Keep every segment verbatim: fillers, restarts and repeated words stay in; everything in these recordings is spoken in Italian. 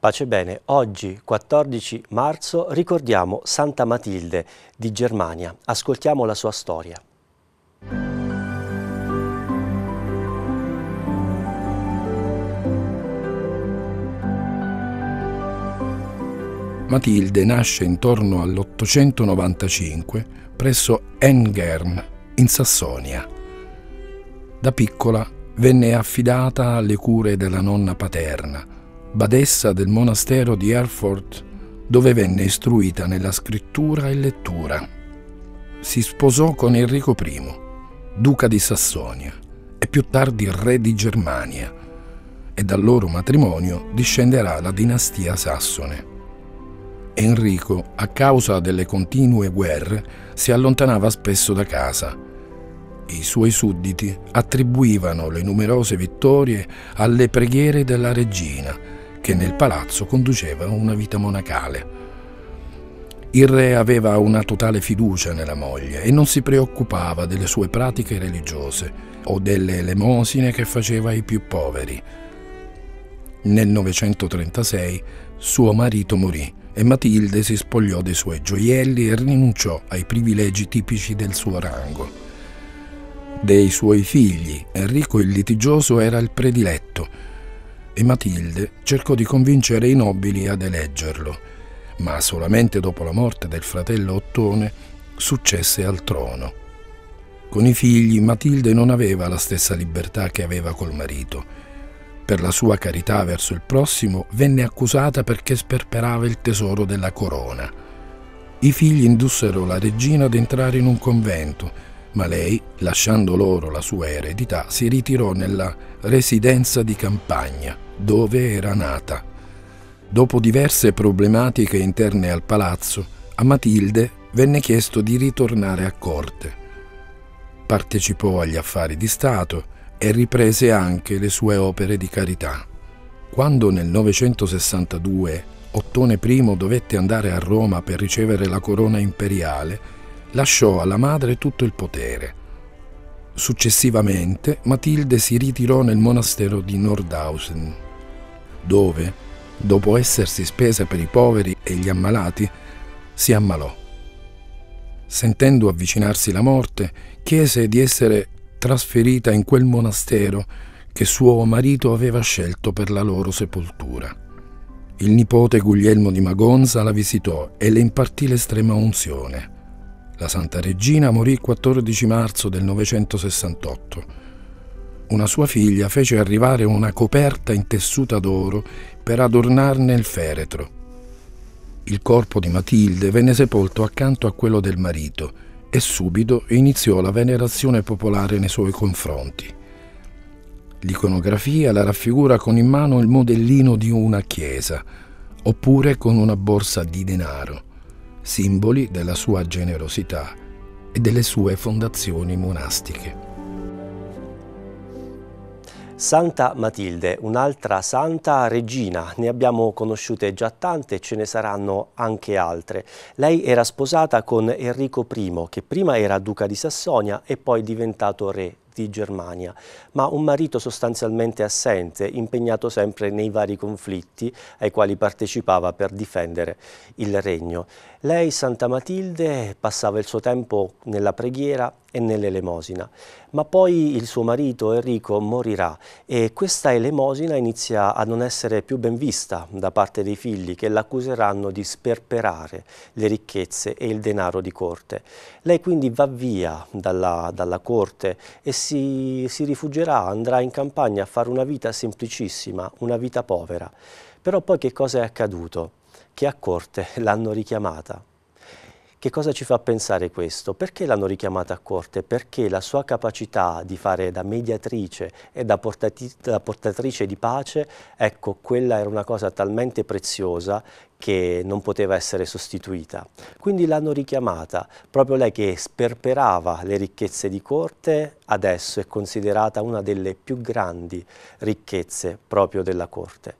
Pace bene, oggi quattordici marzo ricordiamo Santa Matilde di Germania. Ascoltiamo la sua storia. Matilde nasce intorno all'ottocentonovantacinque presso Engern, in Sassonia. Da piccola venne affidata alle cure della nonna paterna, badessa del monastero di Erfurt, dove venne istruita nella scrittura e lettura. Si sposò con Enrico primo, duca di Sassonia e più tardi re di Germania, e dal loro matrimonio discenderà la dinastia sassone. Enrico, a causa delle continue guerre, si allontanava spesso da casa. I suoi sudditi attribuivano le numerose vittorie alle preghiere della regina, che nel palazzo conduceva una vita monacale. Il re aveva una totale fiducia nella moglie e non si preoccupava delle sue pratiche religiose o delle elemosine che faceva ai più poveri. Nel novecentotrentasei suo marito morì e Matilde si spogliò dei suoi gioielli e rinunciò ai privilegi tipici del suo rango. Dei suoi figli, Enrico il litigioso era il prediletto e Matilde cercò di convincere i nobili ad eleggerlo, ma solamente dopo la morte del fratello Ottone successe al trono. Con i figli Matilde non aveva la stessa libertà che aveva col marito. Per la sua carità verso il prossimo venne accusata perché sperperava il tesoro della corona. I figli indussero la regina ad entrare in un convento, ma lei, lasciando loro la sua eredità, si ritirò nella residenza di campagna, dove era nata. Dopo diverse problematiche interne al palazzo, a Matilde venne chiesto di ritornare a corte. Partecipò agli affari di Stato e riprese anche le sue opere di carità. Quando nel novecentosessantadue Ottone primo dovette andare a Roma per ricevere la corona imperiale, lasciò alla madre tutto il potere. Successivamente Matilde si ritirò nel monastero di Nordhausen, dove, dopo essersi spesa per i poveri e gli ammalati, si ammalò. Sentendo avvicinarsi la morte, chiese di essere trasferita in quel monastero che suo marito aveva scelto per la loro sepoltura. Il nipote Guglielmo di Magonza la visitò e le impartì l'estrema unzione. La Santa Regina morì il quattordici marzo del novecentosessantotto. Una sua figlia fece arrivare una coperta intessuta d'oro per adornarne il feretro. Il corpo di Matilde venne sepolto accanto a quello del marito e subito iniziò la venerazione popolare nei suoi confronti. L'iconografia la raffigura con in mano il modellino di una chiesa, oppure con una borsa di denaro, simboli della sua generosità e delle sue fondazioni monastiche. Santa Matilde, un'altra santa regina, ne abbiamo conosciute già tante e ce ne saranno anche altre. Lei era sposata con Enrico primo, che prima era duca di Sassonia e poi diventato re di Germania, ma un marito sostanzialmente assente, impegnato sempre nei vari conflitti ai quali partecipava per difendere il regno. Lei, Santa Matilde, passava il suo tempo nella preghiera e nell'elemosina, ma poi il suo marito Enrico morirà e questa elemosina inizia a non essere più ben vista da parte dei figli, che l'accuseranno di sperperare le ricchezze e il denaro di corte. Lei quindi va via dalla, dalla corte e si, si rifugierà, andrà in campagna a fare una vita semplicissima, una vita povera. Però poi che cosa è accaduto? Che a corte l'hanno richiamata. Che cosa ci fa pensare questo? Perché l'hanno richiamata a corte? Perché la sua capacità di fare da mediatrice e da, da portatrice di pace, ecco, quella era una cosa talmente preziosa che non poteva essere sostituita. Quindi l'hanno richiamata. Proprio lei, che sperperava le ricchezze di corte, adesso è considerata una delle più grandi ricchezze proprio della corte.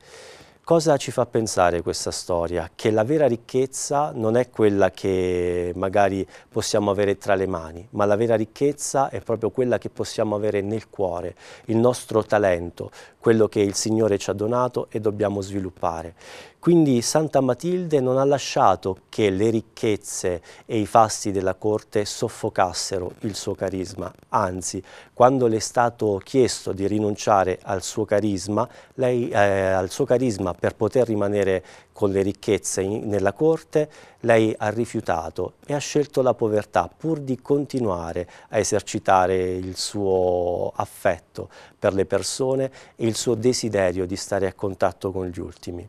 Cosa ci fa pensare questa storia? Che la vera ricchezza non è quella che magari possiamo avere tra le mani, ma la vera ricchezza è proprio quella che possiamo avere nel cuore, il nostro talento, quello che il Signore ci ha donato e dobbiamo sviluppare. Quindi Santa Matilde non ha lasciato che le ricchezze e i fasti della corte soffocassero il suo carisma, anzi, quando le è stato chiesto di rinunciare al suo carisma, lei, eh, al suo carisma per poter rimanere con le ricchezze in, nella corte, lei ha rifiutato e ha scelto la povertà pur di continuare a esercitare il suo affetto per le persone e il suo desiderio di stare a contatto con gli ultimi.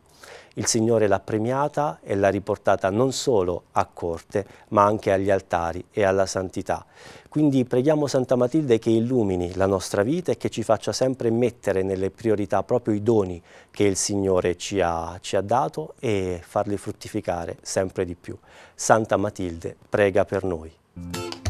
Il Signore l'ha premiata e l'ha riportata non solo a corte, ma anche agli altari e alla santità. Quindi preghiamo Santa Matilde che illumini la nostra vita e che ci faccia sempre mettere nelle priorità proprio i doni che il Signore ci ha, ci ha dato e farli fruttificare sempre di più. Santa Matilde, prega per noi.